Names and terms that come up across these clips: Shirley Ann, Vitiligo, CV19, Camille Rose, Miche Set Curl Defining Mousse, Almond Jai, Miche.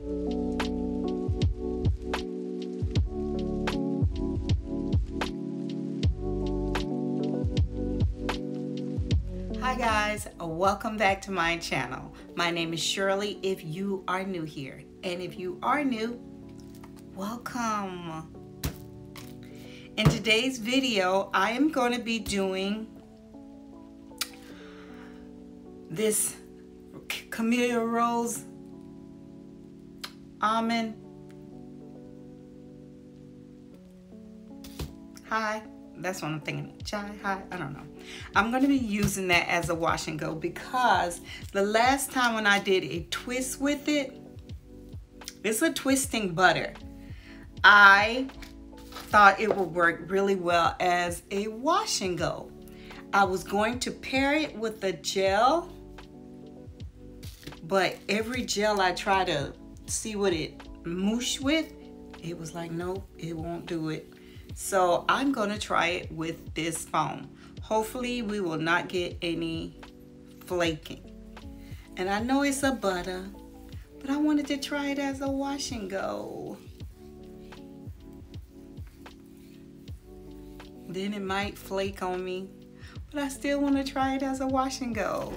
Hi guys, welcome back to my channel. My name is Shirley if you are new here, and if you are new, welcome. In today's video, I am going to be doing this Camille Rose almond. Hi. That's what I'm thinking, Jai, hi, I don't know. I'm gonna be using that as a wash and go because the last time when I did a twist with it, it's a twisting butter. I thought it would work really well as a wash and go. I was going to pair it with a gel, but every gel I try to see what it mooshed with, it was like, nope, it won't do it. So I'm gonna try it with this foam. Hopefully we will not get any flaking. And I know it's a butter, but I wanted to try it as a wash and go. Then it might flake on me, but I still wanna try it as a wash and go.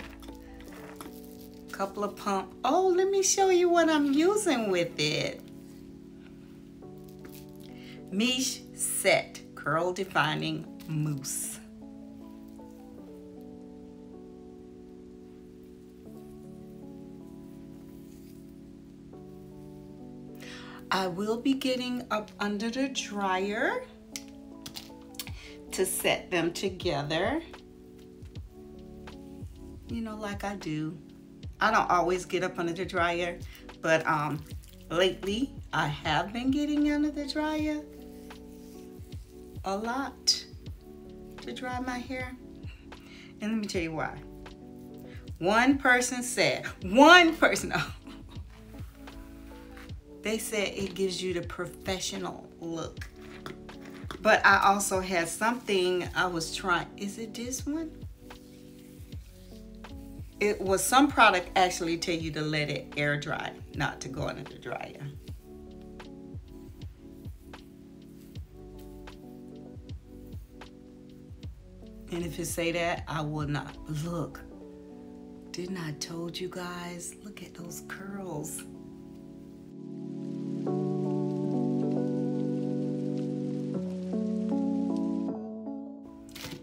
Couple of pumps. Oh, let me show you what I'm using with it. Miche Set Curl Defining Mousse. I will be getting up under the dryer to set them together. You know, like I do. I don't always get up under the dryer, but lately I have been getting under the dryer a lot to dry my hair, and let me tell you why. One person said they said it gives you the professional look, but I also had something I was trying. Is it this one? It was some product actually tell you to let it air dry, not to go into the dryer. And if it say that, I will not. Look, didn't I told you guys? Look at those curls.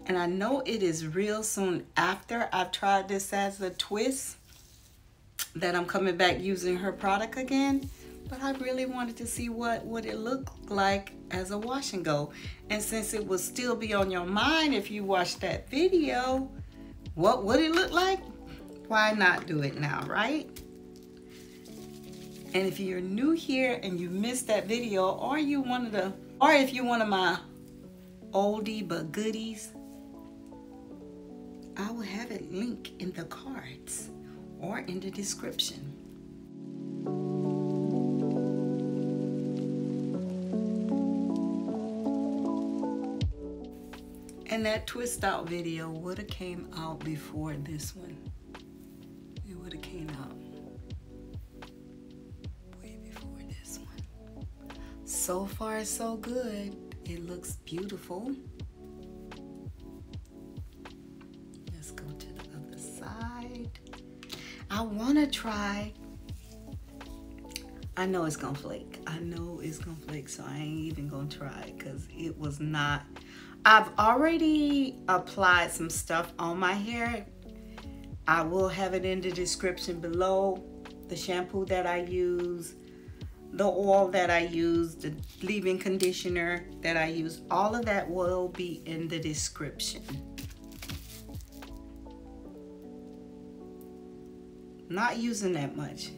And I know it is real soon after I've tried this as a twist that I'm coming back using her product again. But I really wanted to see what would it look like as a wash and go. And since it will still be on your mind if you watch that video, what would it look like? Why not do it now, right? And if you're new here and you missed that video, or if you're one of my oldie but goodies, I will have it linked in the cards or in the description. And that twist out video would have came out before this one. It would have came out way before this one. So far so good. It looks beautiful. Let's go to the other side. I wanna try. I know it's gonna flake. I know it's gonna flake, so I ain't even gonna try because it was not. I've already applied some stuff on my hair. I will have it in the description below. The shampoo that I use, the oil that I use, the leave-in conditioner that I use, all of that will be in the description. Not using that much.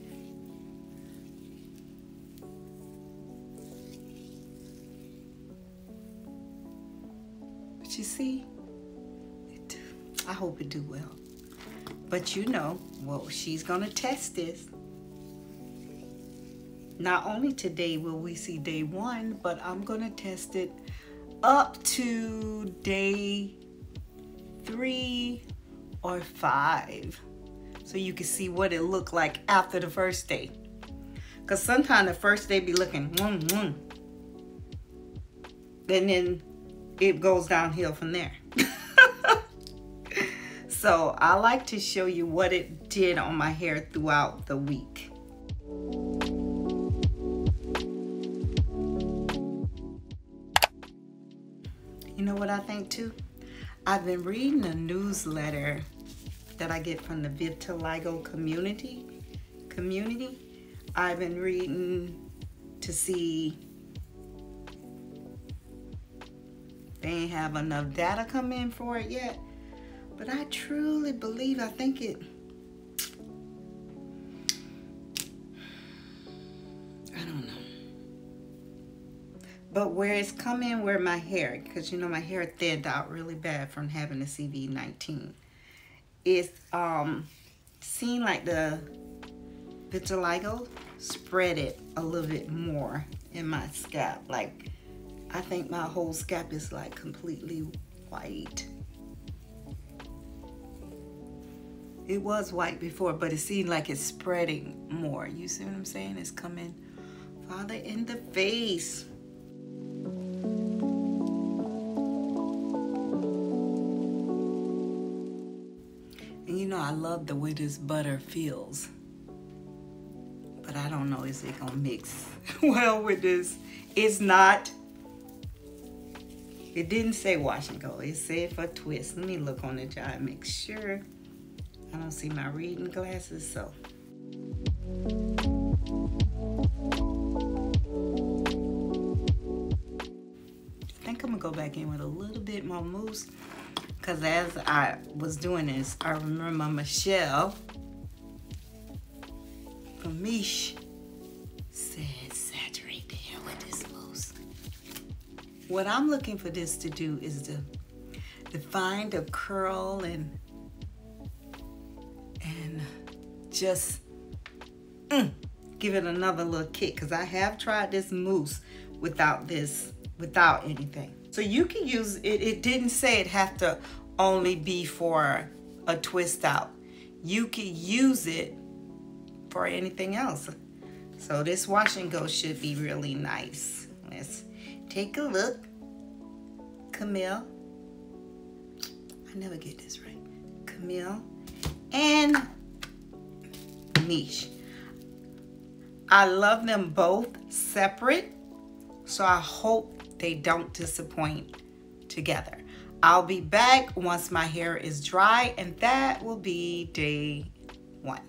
You see, I hope it do well, but you know, well, she's gonna test this. Not only today will we see day one, but I'm gonna test it up to day 3 or 5, so you can see what it looked like after the first day. Because sometimes the first day be looking, and then it goes downhill from there. So I like to show you what it did on my hair throughout the week. You know what I think too? I've been reading a newsletter that I get from the Vitiligo community. I've been reading to see they ain't have enough data come in for it yet, but I truly believe, I think I don't know. But where it's come in, where my hair, because you know my hair thinned out really bad from having the CV19. It's seemed like the vitiligo spread it a little bit more in my scalp. Like I think my whole scalp is like completely white. It was white before, but it seemed like it's spreading more. You see what I'm saying? It's coming farther in the face. And you know, I love the way this butter feels. But I don't know, is it gonna mix well with this? It's not. It didn't say wash and go. It said for twist. Let me look on the jar and make sure. I don't see my reading glasses, so. I think I'm gonna go back in with a little bit more mousse, because as I was doing this, I remember Michelle from Miche said, saturate the hair with this mousse. What I'm looking for this to do is to define the curl and just give it another little kick, because I have tried this mousse without anything. So you can use it. It didn't say it have to only be for a twist out. You can use it for anything else. So this wash and go should be really nice. Let's take a look. Camille. I never get this right. Camille and Miche. I love them both separate, so I hope they don't disappoint together. I'll be back once my hair is dry, and that will be day one.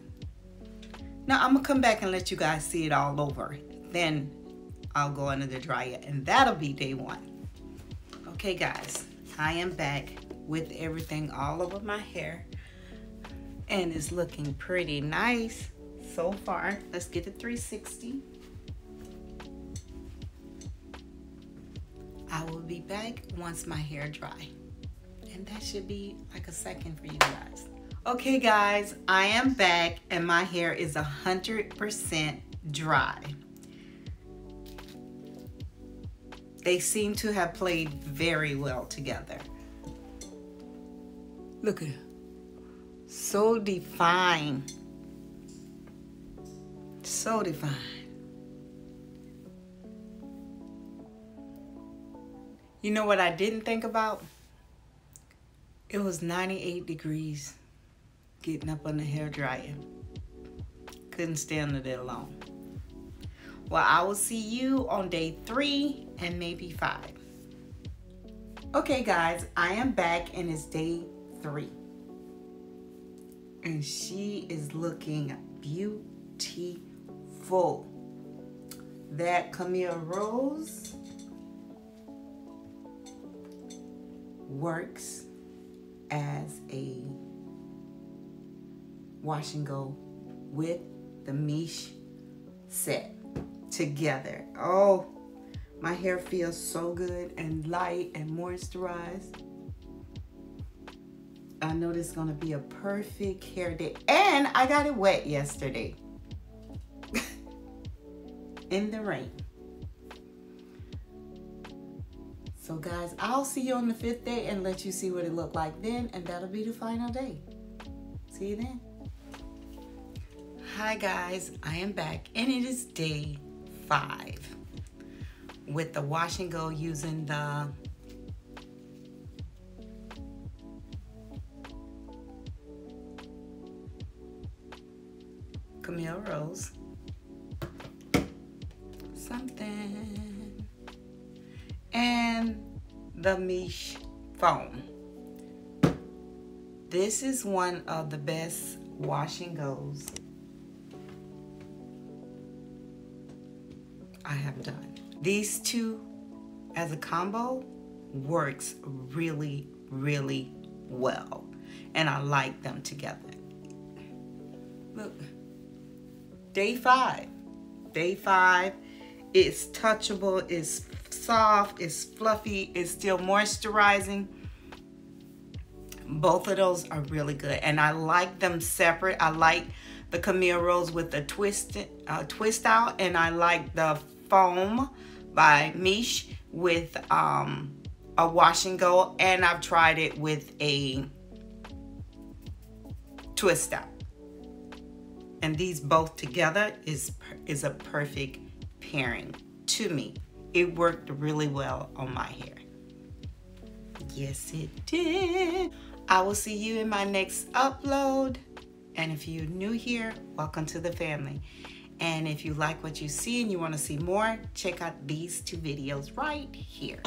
Now I'm gonna come back and let you guys see it all over, then I'll go under the dryer, and that'll be day one. Okay guys, I am back with everything all over my hair, and it's looking pretty nice so far. Let's get a 360. I will be back once my hair dry, and that should be like a second for you guys. Okay guys, I am back and my hair is 100% dry. They seem to have played very well together. Look at it. So defined. So defined. You know what I didn't think about? It was 98 degrees getting up on the hair dryer. Couldn't stay under there long. Well, I will see you on day 3 and maybe 5. Okay guys, I am back and it's day 3. And she is looking beautiful. That Camille Rose works as a wash and go with the Miche set together. Oh, my hair feels so good and light and moisturized. I know this is going to be a perfect hair day. And I got it wet yesterday in the rain. So guys, I'll see you on the 5th day and let you see what it looked like then. And that'll be the final day. See you then. Hi guys, I am back and it is day 5 with the wash and go using the Camille Rose something and the Miche foam. This is one of the best wash and goes I have done. These two as a combo works really, really well. And I like them together. Look, day 5. Day 5, it's touchable, it's soft, it's fluffy, it's still moisturizing. Both of those are really good. And I like them separate. I like the Camille Rose with the twist out, and I like the foam by Miche with a wash and go, and I've tried it with a twist out, and these both together is a perfect pairing to me. It worked really well on my hair. Yes it did. I will see you in my next upload, and if you're new here, welcome to the family. And if you like what you see and you want to see more, check out these 2 videos right here.